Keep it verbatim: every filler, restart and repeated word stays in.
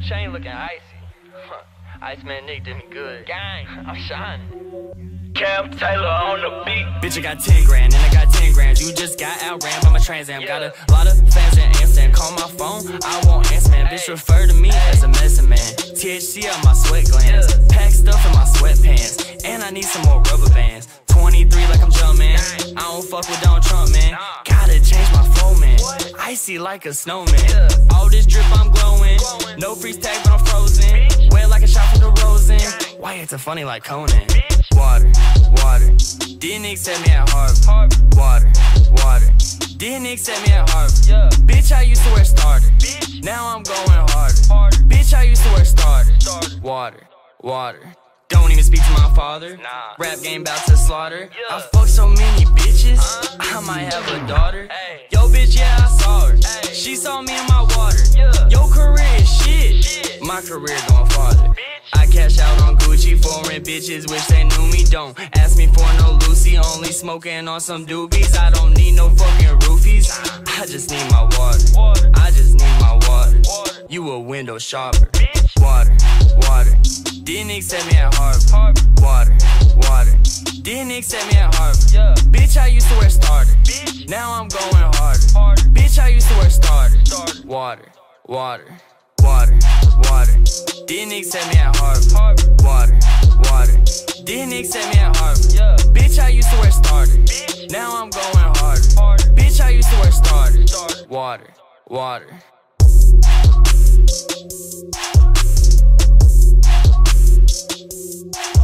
new chain looking icy. Huh. Iceman Nick did me good. Gang, I'm shining. Cam Taylor on the beat. Bitch, I got ten grand and I got ten grand. You just got outran by my Trans Am. Yeah. Got a lot of fans that answer and call my phone. I won't answer, man. Hey. Bitch, refer to me hey. as a medicine man. T H C on my sweat glands. Yeah. Pack stuff in my sweatpants. And I need some more rubber bands. twenty-three like I'm jumping. I don't fuck with Donald Trump, man. Nah. Gotta change my flow, man. What? Icy like a snowman. Yeah. All this drip, I'm glowing. glowing. No freeze tag, but I'm frozen. Bitch. Wet like a shot from the Rosen. Dang. Why it's a funny like Conan? Bitch. Water, water. D-Nicks had me at Harvard. Harvard. Water, water. D-Nicks had me at Harvard. Yeah. Bitch, I used to wear Starter. Bitch. Now I'm going harder. harder. Bitch, I used to wear Starter. Starter. Water, water. Don't even speak to my father. Nah. Rap game bout to slaughter. Yeah. I fuck so many bitches. Uh. I might have a daughter. Ay. Yo, bitch, yeah, I saw her. Ay. She saw me in my water. Yeah. Yo, career is shit. shit. My career going farther. Bitch. I cash out on Gucci, foreign bitches, wish they knew me. Don't ask me for no Lucy, only smoking on some doobies. I don't need no fucking roofies. Nah. I just need my water. water. I just need my water. water. You a window shopper. Bitch. Water, water. D-Nicks had me at Harvard. Water, water. D-Nicks had me at Harvard. Yeah. Bitch, I used to wear Starter. Bitch. Now I'm going harder. harder. Bitch, I used to wear Starter. Starter. Water, water, water, water. D-Nicks had me at Harvard. Harvard. Water, water. D-Nicks had me at Harvard. Yeah. Bitch, I used to wear Starter. Bitch. Now I'm going harder. harder. Bitch, I used to wear Starter. Starter. Water, water. We'll be right back.